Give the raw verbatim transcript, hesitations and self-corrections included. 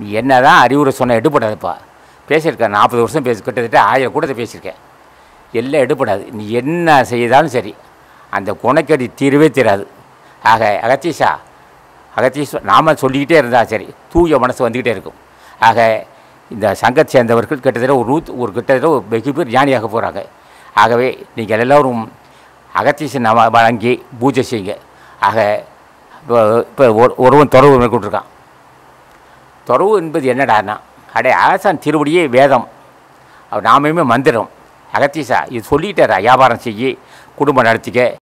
நீ என்ன தான் அறிவுரை சொன்ன எடுபடாதுப்பா, பேசியிருக்க நாற்பது வருஷம் பேசி கிட்டத்தட்ட ஆயிரம் கூட பேசியிருக்கேன், எல்லாம் எடுபடாது, நீ என்ன செய்தாலும் சரி அந்த குணக்கடி தீர்வே தீராது. ஆக அகத்தீஷா அகத்தீஷ் நாம் சொல்லிக்கிட்டே இருந்தால் சரி தூய மனசு வந்துக்கிட்டே இருக்கும். ஆக இந்த சங்கத்தை சேர்ந்தவர்கள் கிட்டத்தட்ட ஒரு நூற்று ஒரு கிட்டத்தட்ட ஒரு வெகு பேர் ஞானியாக போகிறாங்க. ஆகவே நீங்கள் எல்லோரும் அகத்தீஷை நம்ம வழங்கி பூஜை செய்யுங்க. ஆக இப்போ இப்போ ஒரு ஒருவன் தொடர்பு மேற்கொண்டிருக்கான், தொடர்பு என்பது என்னடானா அடைய ஆசான் திருவடியே வேதம், நாமையுமே மந்திரம். அகத்தீஷா இது சொல்லிட்டாரா வியாபாரம் செய்ய குடும்பம் நடத்திக்க.